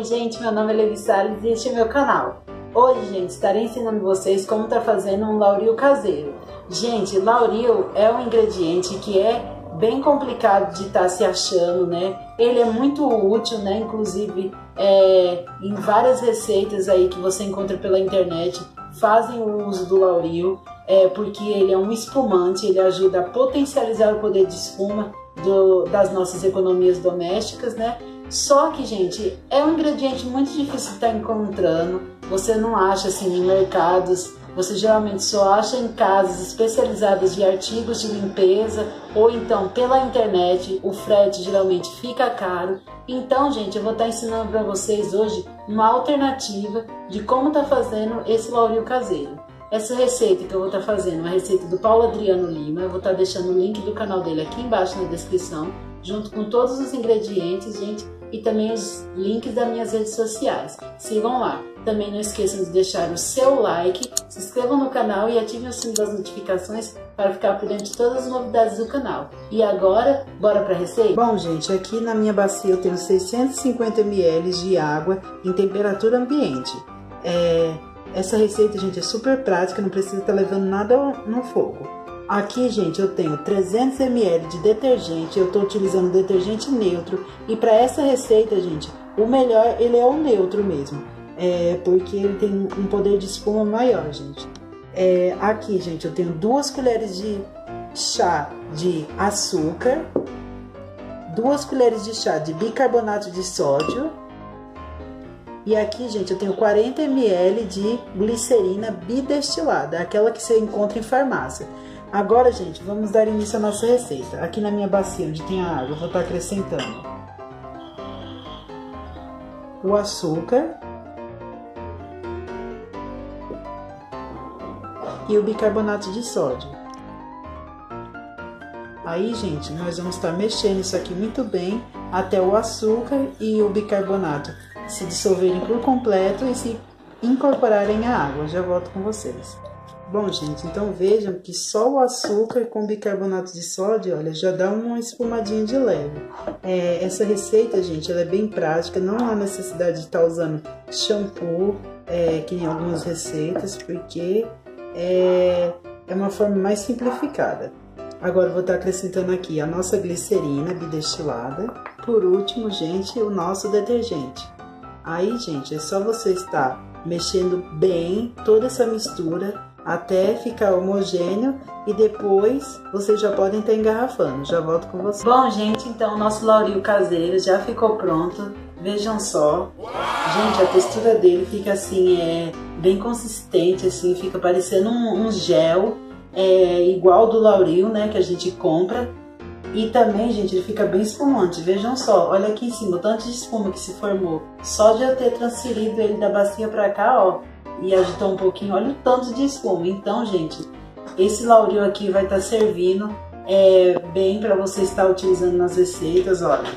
Oi gente, meu nome é Levi Salles e este é meu canal. Hoje, gente, estarei ensinando vocês como tá fazendo um lauril caseiro. Gente, lauril é um ingrediente que é bem complicado de estar se achando, né? Ele é muito útil, né? Inclusive em várias receitas aí que você encontra pela internet fazem o uso do lauril, porque ele é um espumante, ele ajuda a potencializar o poder de espuma das nossas economias domésticas, né? Só que, gente, é um ingrediente muito difícil de estar encontrando, você não acha assim em mercados. Você geralmente só acha em casas especializadas de artigos de limpeza ou então pela internet, o frete geralmente fica caro. Então, gente, eu vou estar ensinando para vocês hoje uma alternativa de como tá fazendo esse lauril caseiro. Essa receita que eu vou estar fazendo é uma receita do Paulo Adriano Lima. Eu vou estar deixando o link do canal dele aqui embaixo na descrição, junto com todos os ingredientes, gente, e também os links das minhas redes sociais. Sigam lá. Também não esqueçam de deixar o seu like, se inscrevam no canal e ativem o sino das notificações para ficar por dentro de todas as novidades do canal. E agora, bora para a receita? Bom, gente, aqui na minha bacia eu tenho 650 ml de água em temperatura ambiente. Essa receita, gente, é super prática, não precisa estar levando nada no fogo. Aqui, gente, eu tenho 300 ml de detergente, eu estou utilizando detergente neutro. E para essa receita, gente, o melhor ele é o neutro mesmo. Porque ele tem um poder de espuma maior, gente. Aqui, gente, eu tenho 2 colheres de chá de açúcar, 2 colheres de chá de bicarbonato de sódio e aqui, gente, eu tenho 40 ml de glicerina bidestilada, aquela que você encontra em farmácia. Agora, gente, vamos dar início à nossa receita. Aqui na minha bacia, onde tem a água, eu vou estar acrescentando o açúcar e o bicarbonato de sódio. Aí, gente, nós vamos estar mexendo isso aqui muito bem até o açúcar e o bicarbonato se dissolverem por completo e se incorporarem à água. Eu já volto com vocês. Bom, gente, então vejam que só o açúcar com bicarbonato de sódio, olha, já dá uma espumadinha de leve. Essa receita, gente, ela é bem prática, não há necessidade de estar usando shampoo, que em algumas receitas, porque é uma forma mais simplificada. Agora eu vou estar acrescentando aqui a nossa glicerina bidestilada. Por último, gente, o nosso detergente. Aí, gente, é só você estar mexendo bem toda essa mistura até ficar homogêneo e depois vocês já podem estar engarrafando. Já volto com vocês. Bom, gente, então o nosso lauril caseiro já ficou pronto. Vejam só. Gente, a textura dele fica assim, bem consistente, assim, fica parecendo um gel, igual do lauril, né, que a gente compra. E também, gente, ele fica bem espumante, vejam só, olha aqui em cima, o tanto de espuma que se formou. Só de eu ter transferido ele da bacia pra cá, ó, e agitar um pouquinho, olha o tanto de espuma. Então, gente, esse lauril aqui vai estar servindo bem pra você estar utilizando nas receitas, olha.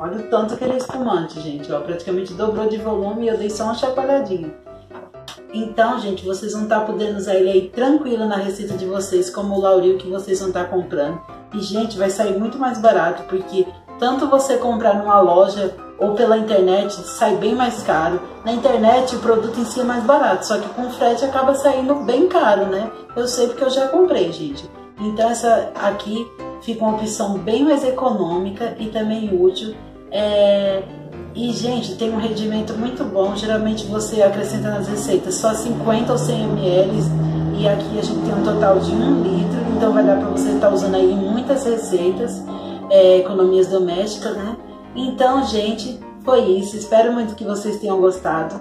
Olha o tanto que ele é espumante, gente, ó, praticamente dobrou de volume e eu dei só uma chacoalhadinha. Então, gente, vocês vão estar podendo usar ele aí tranquilo na receita de vocês, como o lauril que vocês vão estar comprando. E, gente, vai sair muito mais barato, porque tanto você comprar numa loja ou pela internet sai bem mais caro. Na internet o produto em si é mais barato, só que com frete acaba saindo bem caro, né? Eu sei porque eu já comprei, gente. Então essa aqui fica uma opção bem mais econômica e também útil. E, gente, tem um rendimento muito bom. Geralmente você acrescenta nas receitas só 50 ou 100 ml e aqui a gente tem um total de 1 litro, então vai dar para você estar usando aí muitas receitas, economias domésticas, né? Então, gente, foi isso. Espero muito que vocês tenham gostado.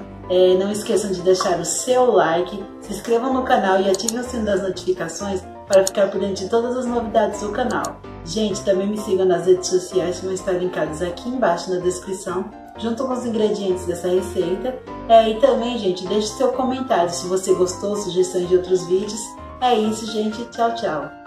Não esqueçam de deixar o seu like, se inscrevam no canal e ativem o sino das notificações para ficar por dentro de todas as novidades do canal. Gente, também me sigam nas redes sociais que vão estar linkadas aqui embaixo na descrição, junto com os ingredientes dessa receita. E também, gente, deixe seu comentário se você gostou, sugestões de outros vídeos. É isso, gente. Tchau, tchau!